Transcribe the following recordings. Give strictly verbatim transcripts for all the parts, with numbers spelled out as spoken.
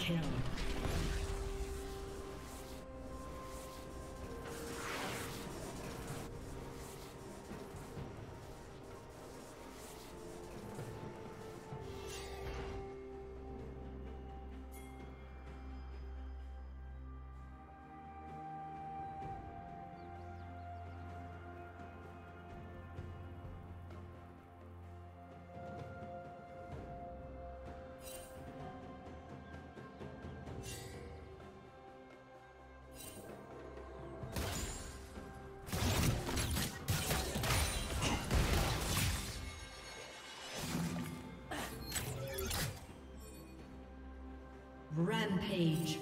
Kill. Rampage.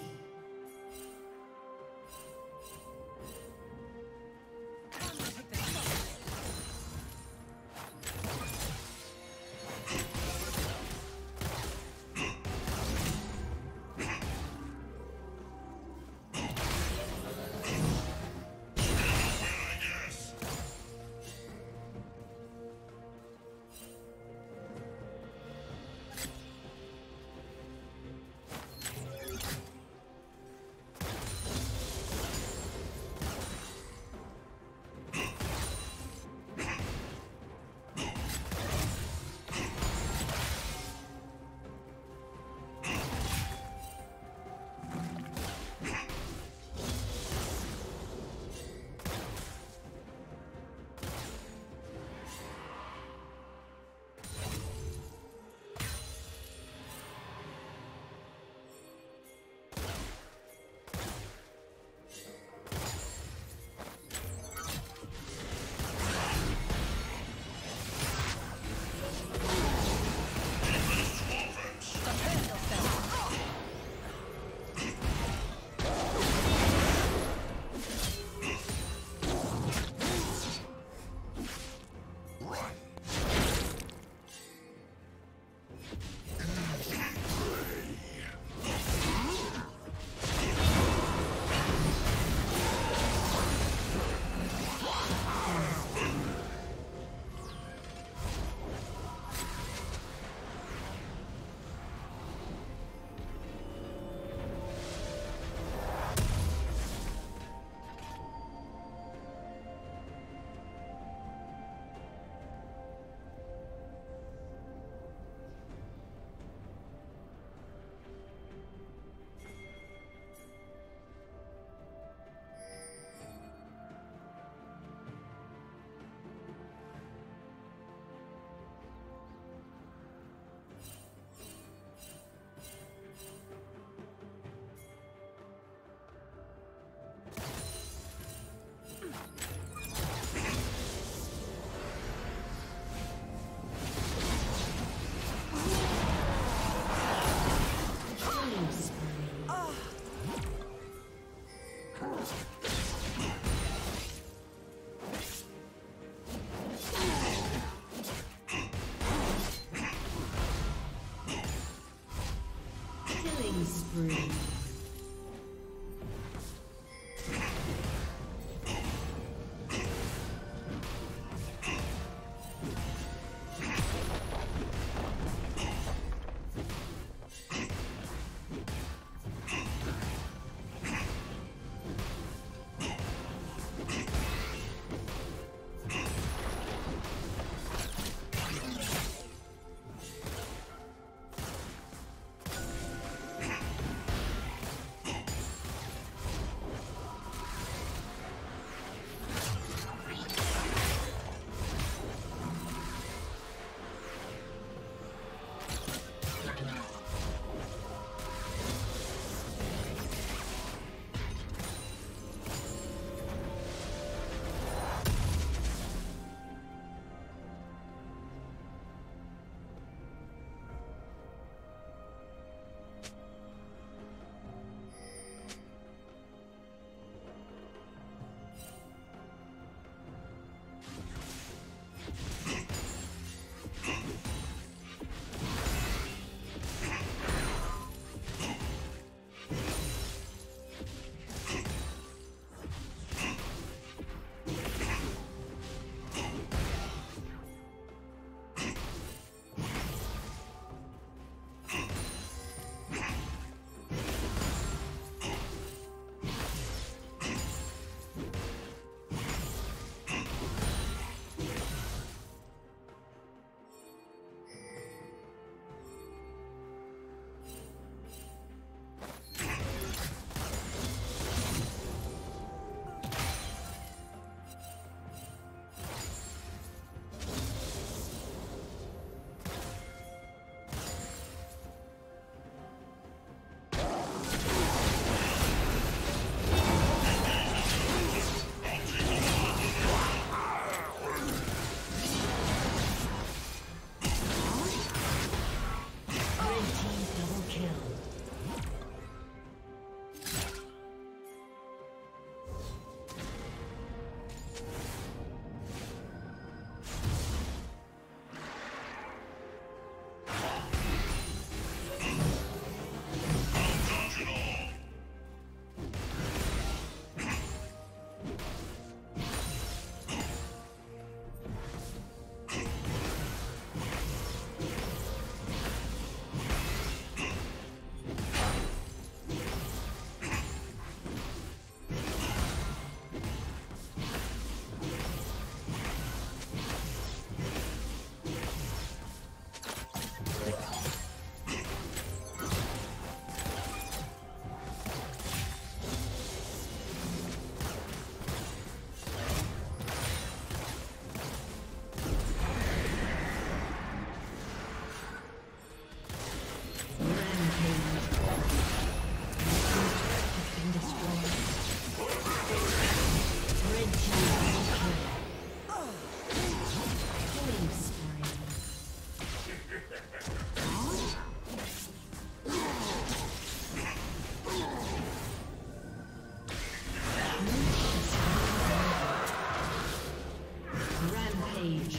stage.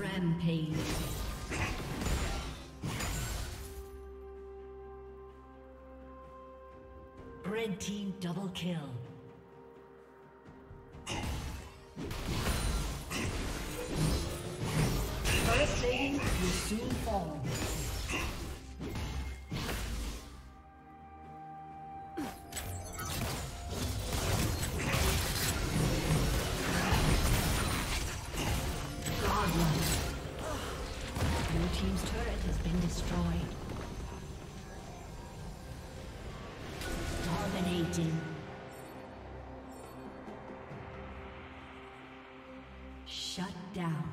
Red team double kill. First lane will soon fall. Godlike. Your team's turret has been destroyed. Shut down.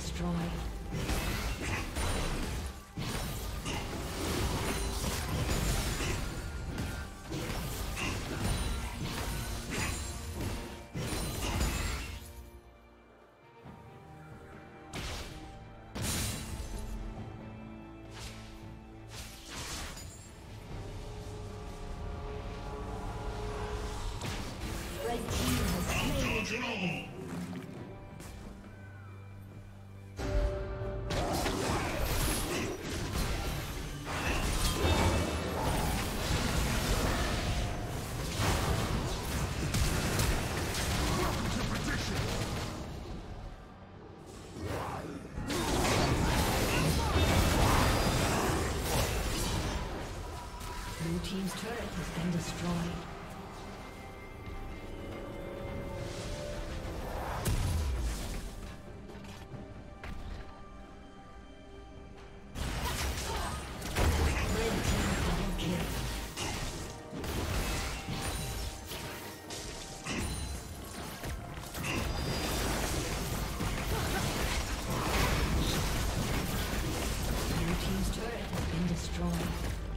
Destroyed. Red team has slain the dragon. Blue team's turret has been destroyed. Team's turret has been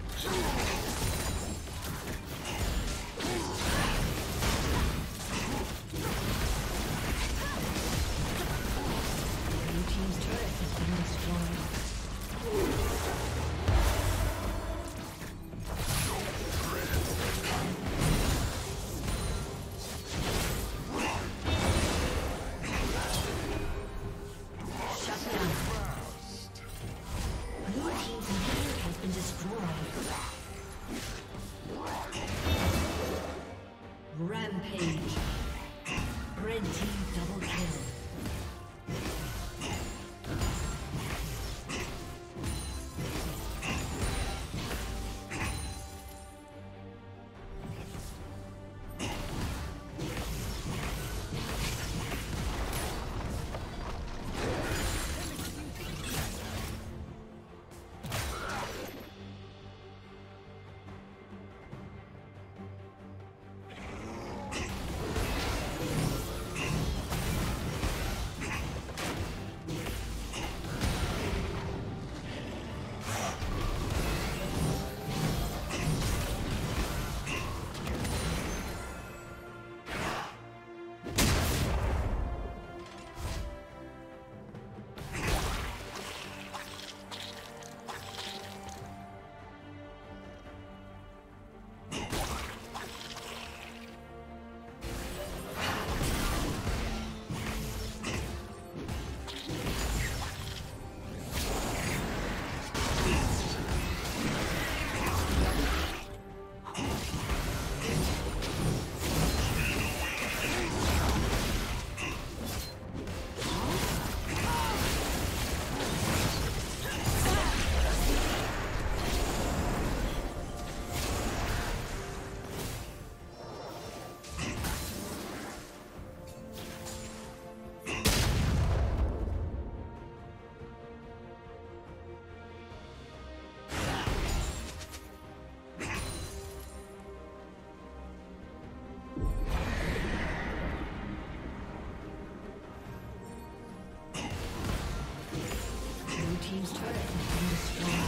destroyed.